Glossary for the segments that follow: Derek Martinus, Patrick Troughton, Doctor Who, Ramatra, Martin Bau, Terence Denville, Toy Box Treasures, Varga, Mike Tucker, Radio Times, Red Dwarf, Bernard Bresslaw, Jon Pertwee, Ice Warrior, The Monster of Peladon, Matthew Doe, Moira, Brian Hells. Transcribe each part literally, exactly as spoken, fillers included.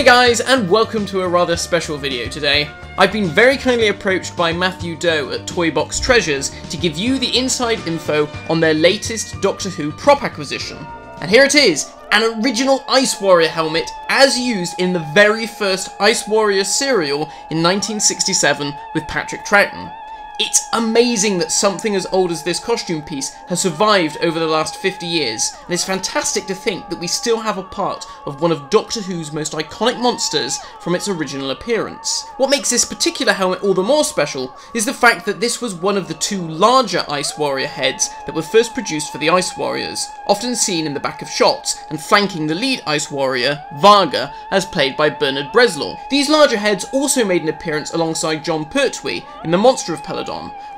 Hey guys, and welcome to a rather special video today. I've been very kindly approached by Matthew Doe at Toy Box Treasures to give you the inside info on their latest Doctor Who prop acquisition. And here it is, an original Ice Warrior helmet as used in the very first Ice Warrior serial in nineteen sixty-seven with Patrick Troughton. It's amazing that something as old as this costume piece has survived over the last fifty years, and it's fantastic to think that we still have a part of one of Doctor Who's most iconic monsters from its original appearance. What makes this particular helmet all the more special is the fact that this was one of the two larger Ice Warrior heads that were first produced for the Ice Warriors, often seen in the back of shots and flanking the lead Ice Warrior, Varga, as played by Bernard Bresslaw. These larger heads also made an appearance alongside Jon Pertwee in The Monster of Peladon,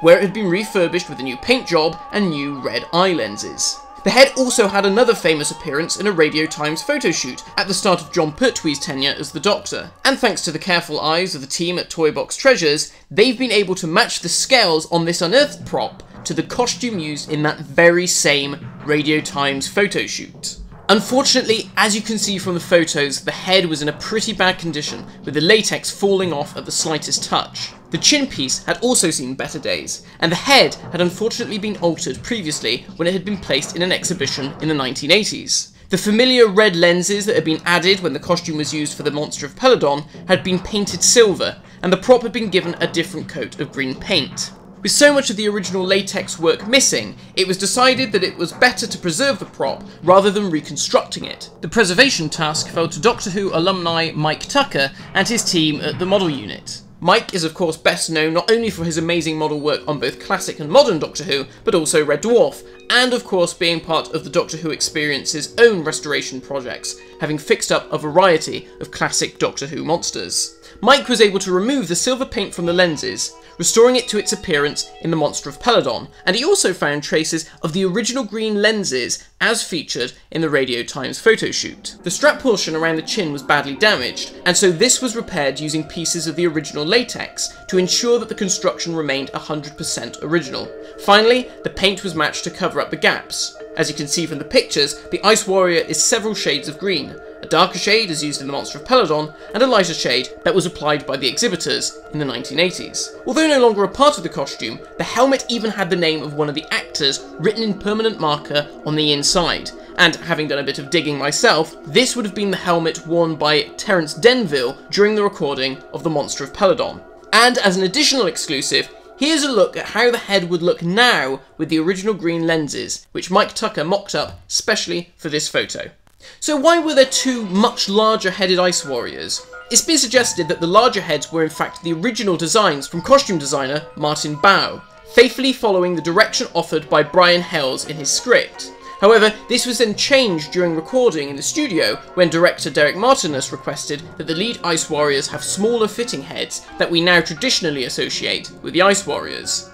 where it had been refurbished with a new paint job and new red eye lenses. The head also had another famous appearance in a Radio Times photo shoot at the start of Jon Pertwee's tenure as the Doctor, and thanks to the careful eyes of the team at Toy Box Treasures, they've been able to match the scales on this unearthed prop to the costume used in that very same Radio Times photo shoot. Unfortunately, as you can see from the photos, the head was in a pretty bad condition, with the latex falling off at the slightest touch. The chin piece had also seen better days, and the head had unfortunately been altered previously when it had been placed in an exhibition in the nineteen eighties. The familiar red lenses that had been added when the costume was used for the Monster of Peladon had been painted silver, and the prop had been given a different coat of green paint. With so much of the original latex work missing, it was decided that it was better to preserve the prop rather than reconstructing it. The preservation task fell to Doctor Who alumni Mike Tucker and his team at the model unit. Mike is of course best known not only for his amazing model work on both classic and modern Doctor Who, but also Red Dwarf, and of course being part of the Doctor Who Experience's own restoration projects, having fixed up a variety of classic Doctor Who monsters. Mike was able to remove the silver paint from the lenses, restoring it to its appearance in The Monster of Peladon, and he also found traces of the original green lenses as featured in the Radio Times photo shoot. The strap portion around the chin was badly damaged, and so this was repaired using pieces of the original latex to ensure that the construction remained one hundred percent original. Finally, the paint was matched to cover up the gaps. As you can see from the pictures, the Ice Warrior is several shades of green. A darker shade is used in The Monster of Peladon, and a lighter shade that was applied by the exhibitors in the nineteen eighties. Although no longer a part of the costume, the helmet even had the name of one of the actors written in permanent marker on the inside, and having done a bit of digging myself, this would have been the helmet worn by Terence Denville during the recording of The Monster of Peladon. And as an additional exclusive, here's a look at how the head would look now with the original green lenses, which Mike Tucker mocked up specially for this photo. So why were there two much larger-headed Ice Warriors? It's been suggested that the larger heads were in fact the original designs from costume designer Martin Bau, faithfully following the direction offered by Brian Hells in his script. However, this was then changed during recording in the studio when director Derek Martinus requested that the lead Ice Warriors have smaller fitting heads that we now traditionally associate with the Ice Warriors.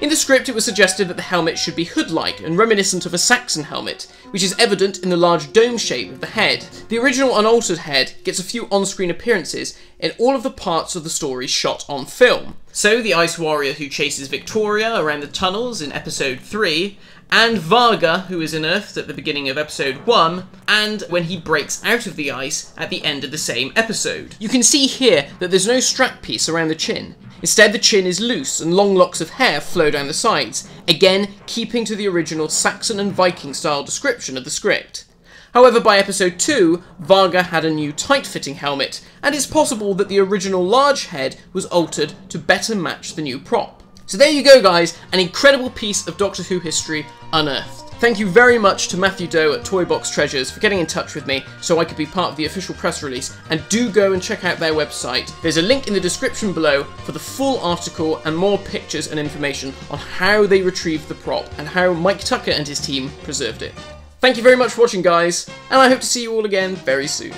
In the script, it was suggested that the helmet should be hood-like and reminiscent of a Saxon helmet, which is evident in the large dome shape of the head. The original unaltered head gets a few on-screen appearances in all of the parts of the story shot on film. So the Ice Warrior who chases Victoria around the tunnels in episode three, and Varga, who is unearthed at the beginning of episode one, and when he breaks out of the ice at the end of the same episode. You can see here that there's no strap piece around the chin. Instead, the chin is loose and long locks of hair flow down the sides, again keeping to the original Saxon and Viking-style description of the script. However, by episode two, Varga had a new tight-fitting helmet, and it's possible that the original large head was altered to better match the new prop. So there you go guys, an incredible piece of Doctor Who history unearthed. Thank you very much to Matthew Doe at Toy Box Treasures for getting in touch with me so I could be part of the official press release, and do go and check out their website. There's a link in the description below for the full article and more pictures and information on how they retrieved the prop and how Mike Tucker and his team preserved it. Thank you very much for watching guys, and I hope to see you all again very soon.